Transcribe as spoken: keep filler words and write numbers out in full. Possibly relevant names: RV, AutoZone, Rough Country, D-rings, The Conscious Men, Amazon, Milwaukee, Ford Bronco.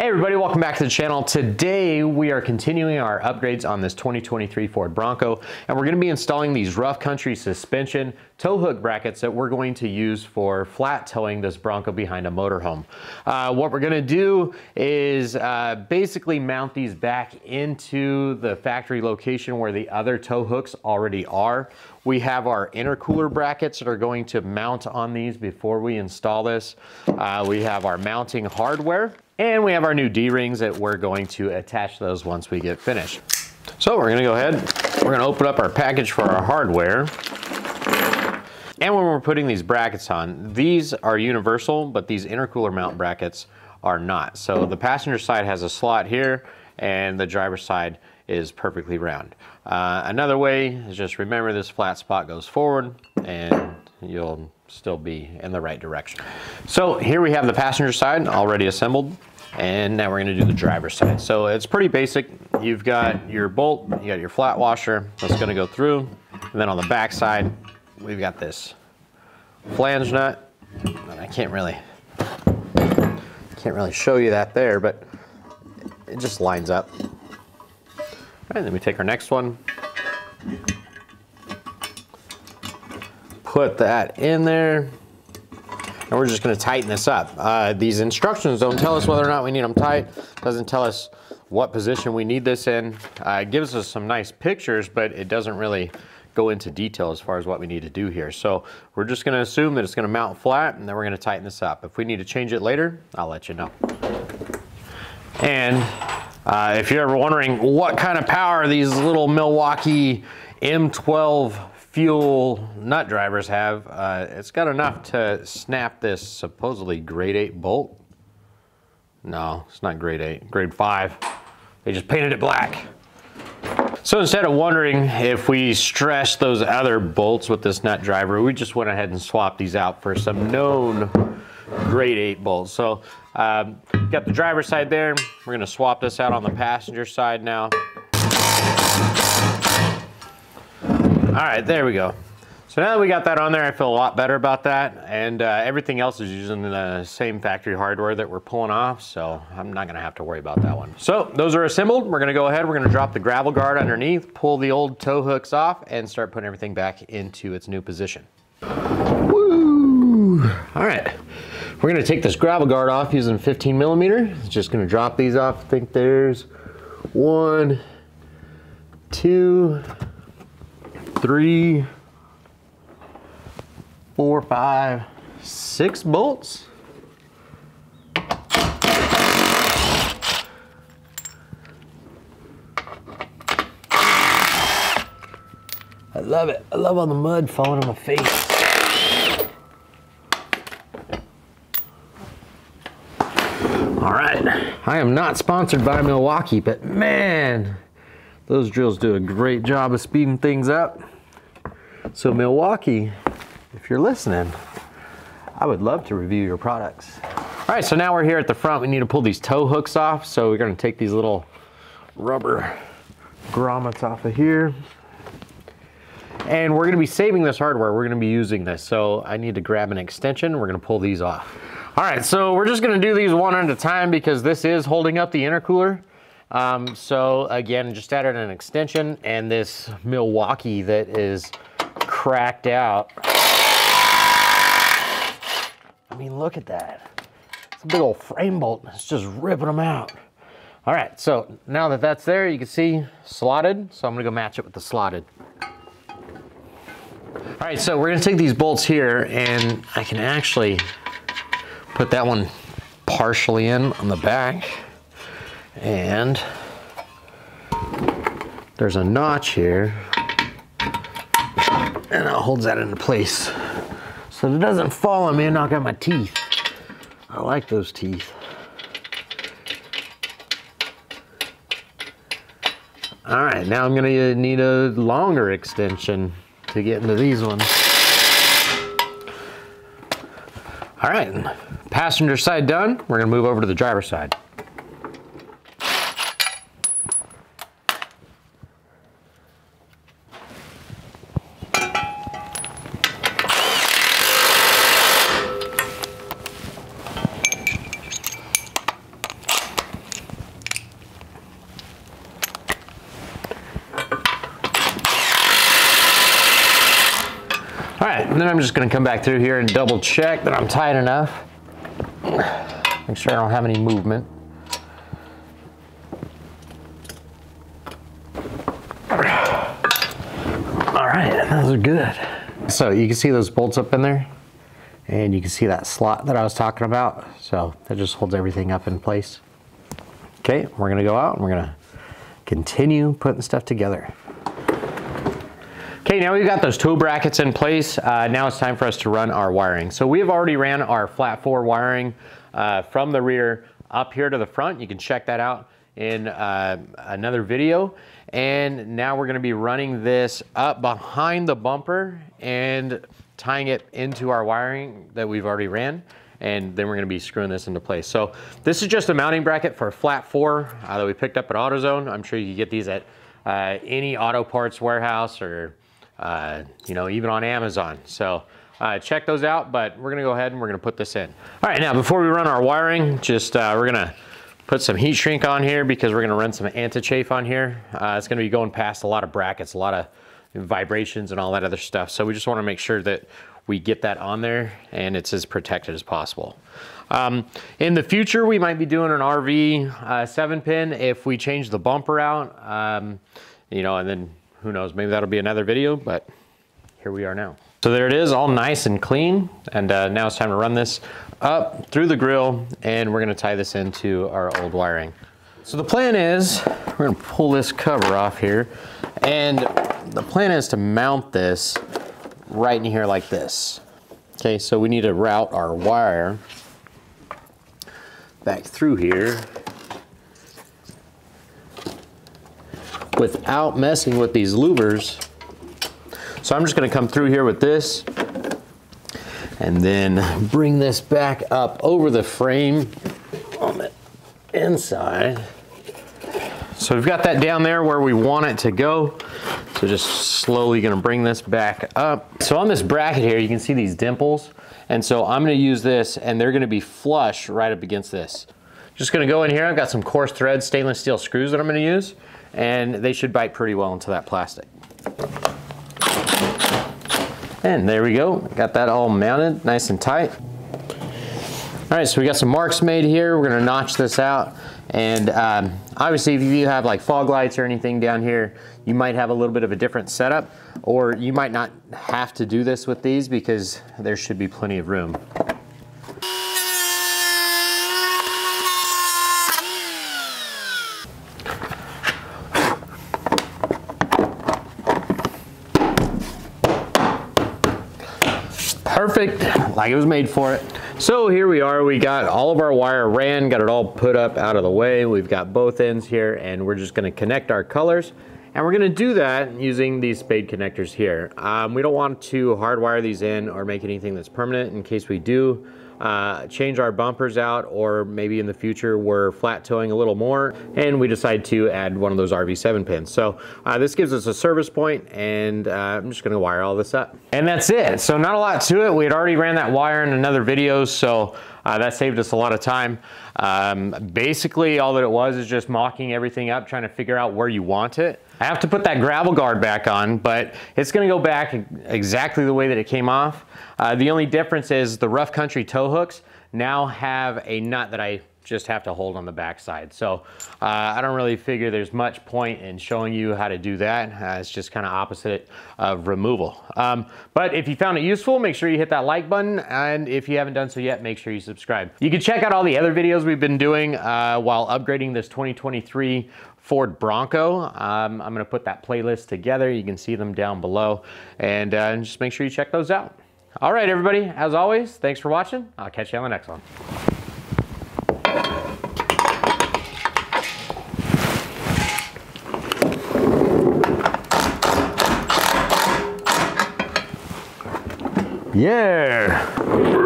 Hey everybody, welcome back to the channel. Today we are continuing our upgrades on this twenty twenty-three Ford Bronco, and we're going to be installing these Rough Country suspension tow hook brackets that we're going to use for flat towing this Bronco behind a motorhome. Uh, what we're going to do is uh, basically mount these back into the factory location where the other tow hooks already are. We have our intercooler brackets that are going to mount on these before we install this. Uh, we have our mounting hardware, and we have our new D-rings that we're going to attach those once we get finished. So we're gonna go ahead, we're gonna open up our package for our hardware. And when we're putting these brackets on, these are universal, but these intercooler mount brackets are not. So the passenger side has a slot here, and the driver's side is perfectly round. Uh, another way is just remember this flat spot goes forward and you'll still be in the right direction. So here we have the passenger side already assembled, and now we're gonna do the driver's side. So it's pretty basic. You've got your bolt, you got your flat washer that's gonna go through, and then on the back side, we've got this flange nut. And I can't really, can't really show you that there, but it just lines up. All right, then we take our next one, put that in there, and we're just gonna tighten this up. Uh, these instructions don't tell us whether or not we need them tight, doesn't tell us what position we need this in. Uh, it gives us some nice pictures, but it doesn't really go into detail as far as what we need to do here. So we're just gonna assume that it's gonna mount flat, and then we're gonna tighten this up. If we need to change it later, I'll let you know. And Uh, if you're ever wondering what kind of power these little Milwaukee M twelve fuel nut drivers have, uh, it's got enough to snap this supposedly grade eight bolt. No, it's not grade eight, grade five. They just painted it black. So instead of wondering if we stress those other bolts with this nut driver, we just went ahead and swapped these out for some known grade eight bolts. So um, got the driver's side there. We're gonna swap this out on the passenger side now. All right, there we go. So now that we got that on there, I feel a lot better about that. And uh, everything else is using the same factory hardware that we're pulling off, so I'm not gonna have to worry about that one. So those are assembled. We're gonna go ahead, we're gonna drop the gravel guard underneath, pull the old tow hooks off, and start putting everything back into its new position. Woo! All right, we're gonna take this gravel guard off using fifteen millimeter. Just gonna drop these off. I think there's one, two, three, four, five, six bolts. I love it. I love all the mud falling on my face. All right. I am not sponsored by Milwaukee, but man, those drills do a great job of speeding things up. So Milwaukee, if you're listening, I would love to review your products. All right, so now we're here at the front. We need to pull these tow hooks off. So we're gonna take these little rubber grommets off of here. And we're gonna be saving this hardware. We're gonna be using this. So I need to grab an extension. We're gonna pull these off. All right, so we're just gonna do these one at a time because this is holding up the intercooler. Um, so again, just added an extension and this Milwaukee that is cracked out. I mean, look at that. It's a big old frame bolt. It's just ripping them out. All right, so now that that's there, you can see slotted. So I'm gonna go match it with the slotted. All right, so we're gonna take these bolts here, and I can actually put that one partially in on the back. And there's a notch here, and it holds that into place. So it doesn't fall on me and knock out my teeth. I like those teeth. All right, now I'm gonna need a longer extension to get into these ones. All right, passenger side done. We're gonna move over to the driver's side. All right, and then I'm just gonna come back through here and double check that I'm tight enough. Make sure I don't have any movement. All right, those are good. So you can see those bolts up in there, and you can see that slot that I was talking about. So that just holds everything up in place. Okay, we're gonna go out and we're gonna continue putting stuff together. Okay, now we've got those tow brackets in place. Uh, now it's time for us to run our wiring. So we have already ran our flat four wiring uh, from the rear up here to the front. You can check that out in uh, another video. And now we're gonna be running this up behind the bumper and tying it into our wiring that we've already ran. And then we're gonna be screwing this into place. So this is just a mounting bracket for a flat four uh, that we picked up at AutoZone. I'm sure you can get these at uh, any auto parts warehouse or Uh, you know, even on Amazon. So uh, check those out, but we're gonna go ahead and we're gonna put this in. All right, now before we run our wiring, just uh, we're gonna put some heat shrink on here because we're gonna run some anti-chafe on here. Uh, it's gonna be going past a lot of brackets, a lot of vibrations and all that other stuff. So we just wanna make sure that we get that on there and it's as protected as possible. Um, in the future, we might be doing an R V uh, seven pin if we change the bumper out, um, you know, and then who knows, maybe that'll be another video, but here we are now. So there it is, all nice and clean. And uh, now it's time to run this up through the grill and we're gonna tie this into our old wiring. So the plan is, we're gonna pull this cover off here and the plan is to mount this right in here like this. Okay, so we need to route our wire back through here without messing with these louvers. So I'm just gonna come through here with this and then bring this back up over the frame on the inside. So we've got that down there where we want it to go. So just slowly gonna bring this back up. So on this bracket here, you can see these dimples. And so I'm gonna use this and they're gonna be flush right up against this. Just gonna go in here, I've got some coarse thread stainless steel screws that I'm gonna use. And they should bite pretty well into that plastic. And there we go, got that all mounted, nice and tight. All right, so we got some marks made here. We're gonna notch this out. And um, obviously if you have like fog lights or anything down here, you might have a little bit of a different setup, or you might not have to do this with these because there should be plenty of room. Perfect, like it was made for it. So here we are, we got all of our wire ran, got it all put up out of the way. We've got both ends here and we're just gonna connect our colors. And we're gonna do that using these spade connectors here. Um, we don't want to hardwire these in or make anything that's permanent in case we do uh, change our bumpers out, or maybe in the future we're flat towing a little more and we decide to add one of those R V seven pins. So uh, this gives us a service point and uh, I'm just gonna wire all this up. And that's it, so not a lot to it. We had already ran that wire in another video, so Uh, that saved us a lot of time. Um, basically, all that it was is just mocking everything up, trying to figure out where you want it. I have to put that gravel guard back on, but it's gonna go back exactly the way that it came off. Uh, the only difference is the Rough Country tow hooks now have a nut that I just have to hold on the backside. So uh, I don't really figure there's much point in showing you how to do that. Uh, it's just kind of opposite of removal. Um, but if you found it useful, make sure you hit that like button. And if you haven't done so yet, make sure you subscribe. You can check out all the other videos we've been doing uh, while upgrading this twenty twenty-three Ford Bronco. Um, I'm gonna put that playlist together. You can see them down below. And uh, just make sure you check those out. All right, everybody, as always, thanks for watching. I'll catch you on the next one. Yeah.